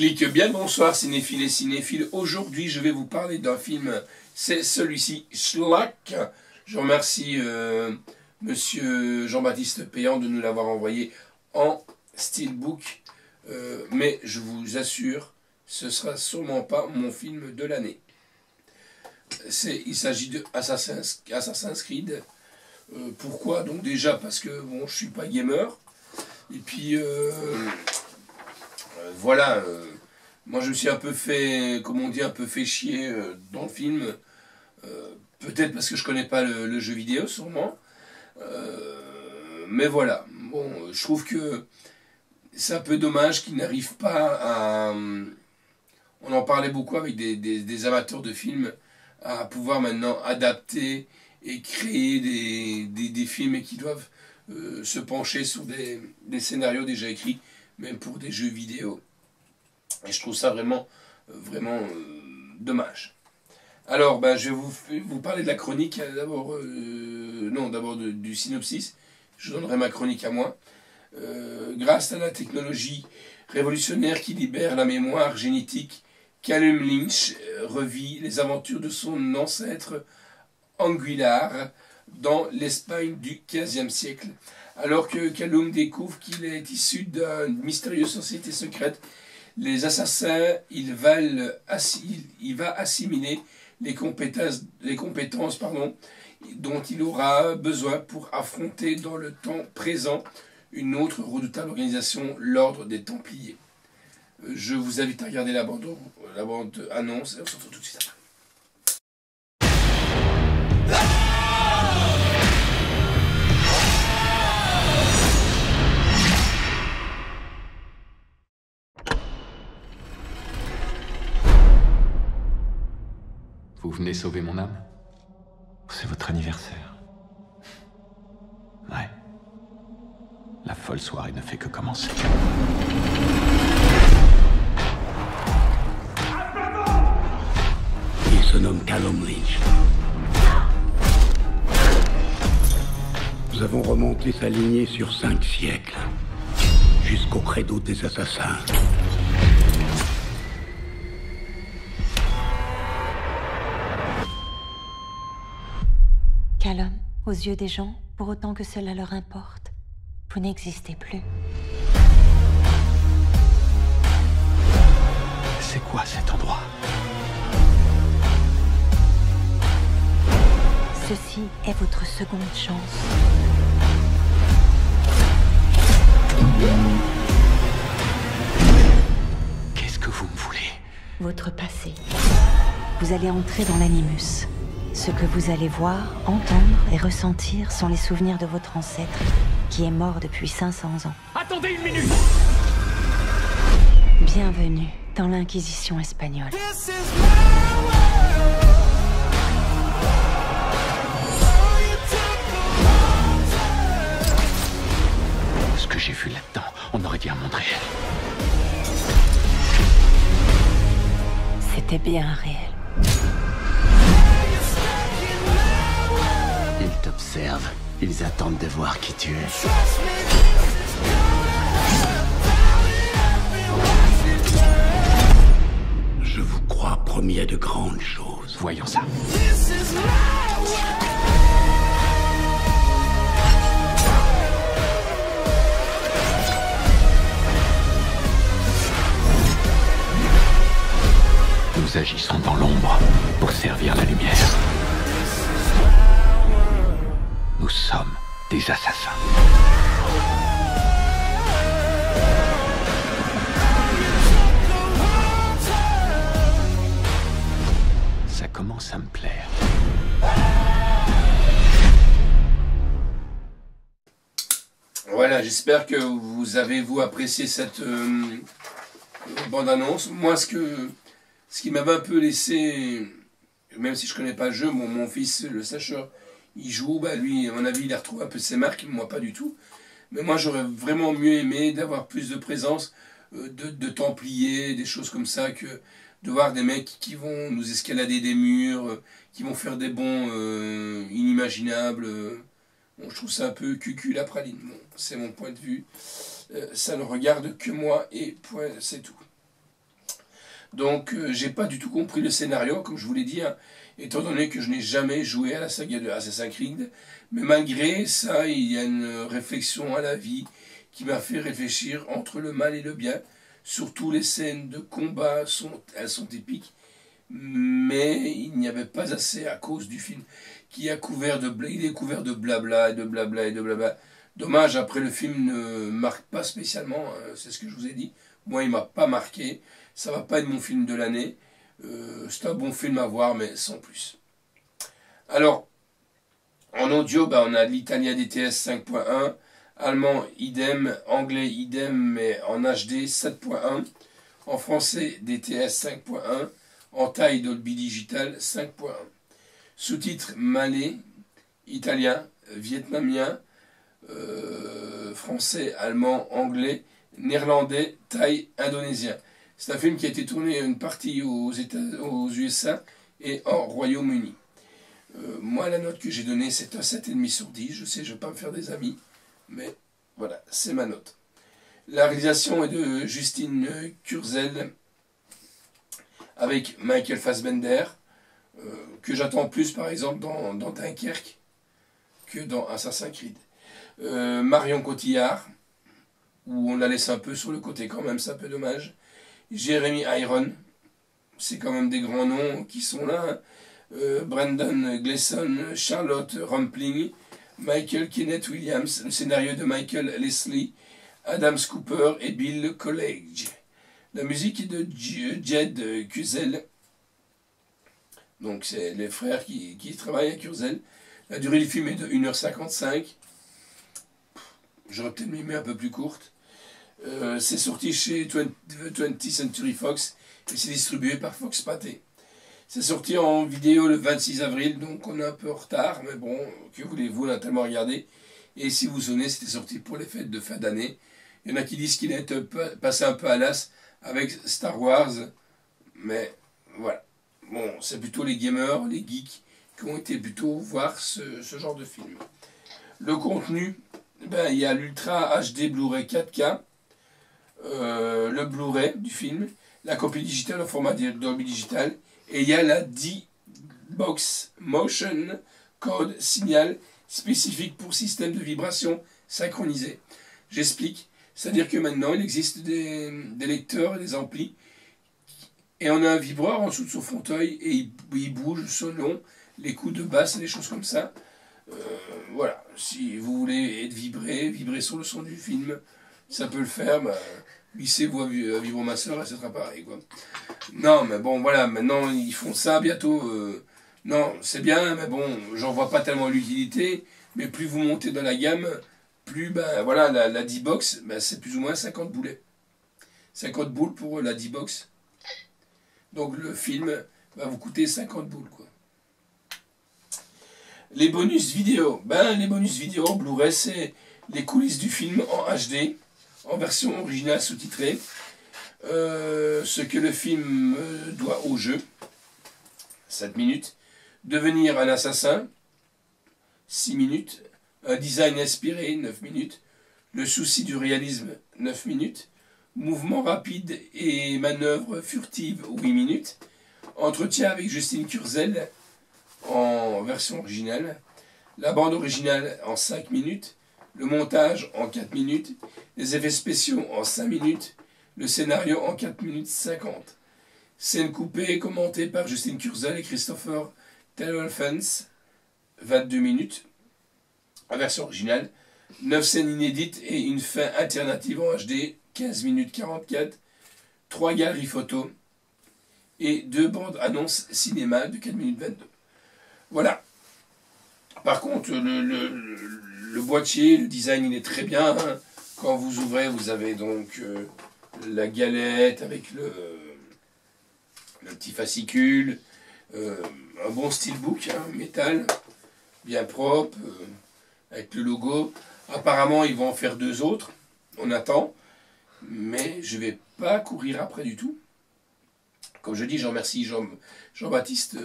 Clique bien, bonsoir cinéphiles et cinéphiles. Aujourd'hui, je vais vous parler d'un film, c'est celui-ci, Slack. Je remercie monsieur Jean-Baptiste Payan de nous l'avoir envoyé en steelbook. Mais je vous assure, ce ne sera sûrement pas mon film de l'année. Il s'agit de Assassin's Creed. Pourquoi? Donc déjà parce que bon, je ne suis pas gamer. Et puis... voilà, moi je me suis un peu fait, comme on dit, un peu fait chier dans le film, peut-être parce que je connais pas le jeu vidéo sûrement, mais voilà, bon, je trouve que c'est un peu dommage qu'il n'arrive pas à, on en parlait beaucoup avec des amateurs de films, à pouvoir maintenant adapter et créer des films et qui doivent se pencher sur des scénarios déjà écrits, même pour des jeux vidéo. Et je trouve ça vraiment, vraiment dommage. Alors, ben, je vais vous parler de la chronique, d'abord du synopsis. Je donnerai ma chronique à moi. Grâce à la technologie révolutionnaire qui libère la mémoire génétique, Callum Lynch revit les aventures de son ancêtre Aguilar dans l'Espagne du XVe siècle. Alors que Callum découvre qu'il est issu d'une mystérieuse société secrète, les assassins, il va assimiler les compétences dont il aura besoin pour affronter dans le temps présent une autre redoutable organisation, l'Ordre des Templiers. Je vous invite à regarder la bande-annonce et on se retrouve tout de suite après. Vous venez sauver mon âme? C'est votre anniversaire. Ouais. La folle soirée ne fait que commencer. Il se nomme Callum Lynch. Nous avons remonté sa lignée sur 5 siècles, jusqu'au credo des assassins. Callum, aux yeux des gens, pour autant que cela leur importe, vous n'existez plus. C'est quoi cet endroit? Ceci est votre seconde chance. Qu'est-ce que vous me voulez? Votre passé. Vous allez entrer dans l'animus. Ce que vous allez voir, entendre et ressentir sont les souvenirs de votre ancêtre, qui est mort depuis 500 ans. Attendez une minute! Bienvenue dans l'Inquisition espagnole. Ce que j'ai vu là-dedans, on aurait dû en montrer. C'était bien réel. T'observent, ils attendent de voir qui tu es. Je vous crois promis à de grandes choses. Voyons ça. Nous agissons dans l'ombre pour servir la lumière. Nous sommes des assassins. Ça commence à me plaire. Voilà, j'espère que vous avez apprécié cette bande-annonce. Moi, ce qui m'avait un peu laissé, même si je connais pas le jeu, mon fils, le sacheur, il joue, bah lui, à mon avis, il a retrouvé un peu ses marques, moi pas du tout. Mais moi, j'aurais vraiment mieux aimé d'avoir plus de présence, de templiers, des choses comme ça, que de voir des mecs qui vont nous escalader des murs, qui vont faire des bonds inimaginables. Bon, je trouve ça un peu cucul la praline. Bon, c'est mon point de vue. Ça ne regarde que moi et point, c'est tout. Donc j'ai pas du tout compris le scénario, comme je vous l'ai dit, hein, étant donné que je n'ai jamais joué à la saga de Assassin's Creed. Mais malgré ça, il y a une réflexion à la vie qui m'a fait réfléchir entre le mal et le bien. Surtout les scènes de combat, elles sont épiques, mais il n'y avait pas assez à cause du film qui a couvert de blabla et de blabla et de blabla. Dommage, après le film ne marque pas spécialement, c'est ce que je vous ai dit. Moi, il m'a pas marqué, ça va pas être mon film de l'année. C'est un bon film à voir, mais sans plus. Alors, en audio, bah, on a l'italien DTS 5.1, allemand idem, anglais idem, mais en HD 7.1, en français DTS 5.1, en taille Dolby Digital 5.1. Sous-titres malais, italien, vietnamien, français, allemand, anglais, néerlandais, thaï, indonésien. C'est un film qui a été tourné une partie aux USA et en Royaume-Uni. Moi, la note que j'ai donnée, c'est un 7,5 sur 10. Je sais, je ne vais pas me faire des amis, mais voilà, c'est ma note. La réalisation est de Justin Kurzel avec Michael Fassbender, que j'attends plus, par exemple, dans Dunkerque que dans Assassin's Creed. Marion Cotillard, où on la laisse un peu sur le côté quand même, c'est un peu dommage. Jeremy Irons, c'est quand même des grands noms qui sont là. Brendan Gleeson, Charlotte Rampling, Michael Kenneth Williams, le scénario de Michael Lesslie, Adam Cooper et Bill Collage. La musique est de Jed Kurzel, donc c'est les frères qui travaillent à Kurzel. La durée du film est de 1h55. J'aurais peut-être mis un peu plus courte. C'est sorti chez 20th Century Fox et c'est distribué par Fox Pathé. C'est sorti en vidéo le 26 avril, donc on est un peu en retard, mais bon, que voulez-vous, on a tellement regardé. Et si vous vous souvenez, c'était sorti pour les fêtes de fin d'année. Il y en a qui disent qu'il est passé un peu à l'as avec Star Wars, mais voilà. Bon, c'est plutôt les gamers, les geeks qui ont été plutôt voir ce genre de film. Le contenu... Ben, il y a l'Ultra HD Blu-ray 4K, le Blu-ray du film, la copie digitale en format Dolby Digital, et il y a la D-Box Motion Code Signal spécifique pour système de vibration synchronisé. J'explique, c'est-à-dire que maintenant il existe des lecteurs et des amplis, et on a un vibreur en dessous de son fauteuil, et il bouge selon les coups de basse et des choses comme ça. Voilà, si vous voulez être vibrer sur le son du film, ça peut le faire, bah, hissez-vous à vibromasseur, etc. Pareil, quoi. Non, mais bon, voilà, maintenant, ils font ça bientôt. Non, c'est bien, mais bon, j'en vois pas tellement l'utilité, mais plus vous montez dans la gamme, plus, bah, voilà, la D-Box, bah, c'est plus ou moins 50 boulets. 50 boules pour la D-Box. Donc, le film va vous coûter 50 boules, quoi. Les bonus vidéo, ben les bonus vidéo Blu-ray, c'est les coulisses du film en HD, en version originale sous-titrée, ce que le film doit au jeu, 7 minutes, devenir un assassin, 6 minutes, un design inspiré, 9 minutes, le souci du réalisme, 9 minutes, mouvement rapide et manœuvre furtive, 8 minutes, entretien avec Justin Kurzel, en version originale, la bande originale en 5 minutes, le montage en 4 minutes, les effets spéciaux en 5 minutes, le scénario en 4 minutes 50. Scène coupée commentée par Justin Kurzel et Christopher Tellolfens, 22 minutes, en version originale, 9 scènes inédites et une fin alternative en HD, 15 minutes 44, 3 galeries photos et 2 bandes annonces cinéma de 4 minutes 22. Voilà. Par contre, le boîtier, le design, il est très bien. Quand vous ouvrez, vous avez donc la galette avec le petit fascicule, un bon steelbook, métal, bien propre, avec le logo. Apparemment, ils vont en faire 2 autres. On attend. Mais je ne vais pas courir après du tout. Comme je dis, je remercie Jean-Baptiste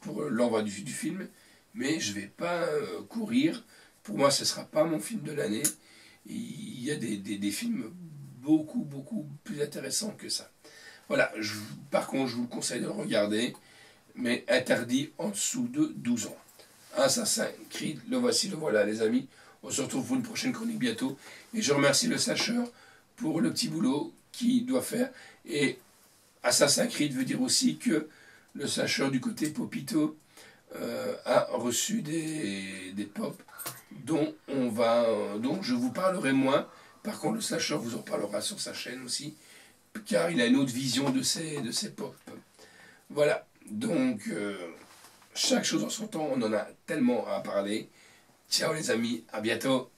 pour l'envoi du film, mais je ne vais pas courir. Pour moi, ce ne sera pas mon film de l'année. Il y a des films beaucoup plus intéressants que ça. Voilà, par contre, je vous conseille de le regarder, mais interdit en dessous de 12 ans. Assassin's Creed, le voici, le voilà, les amis. On se retrouve pour une prochaine chronique bientôt. Et je remercie le sacheur pour le petit boulot qu'il doit faire. Et Assassin's Creed veut dire aussi que le sacheur du côté Popito a reçu des pops dont je vous parlerai moins. Par contre, le slasher vous en parlera sur sa chaîne aussi, car il a une autre vision de ses pop. Voilà, donc chaque chose en son temps, on en a tellement à parler. Ciao les amis, à bientôt.